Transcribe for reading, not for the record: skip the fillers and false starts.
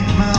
my